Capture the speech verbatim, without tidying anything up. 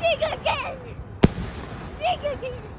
Dig again! Dig again!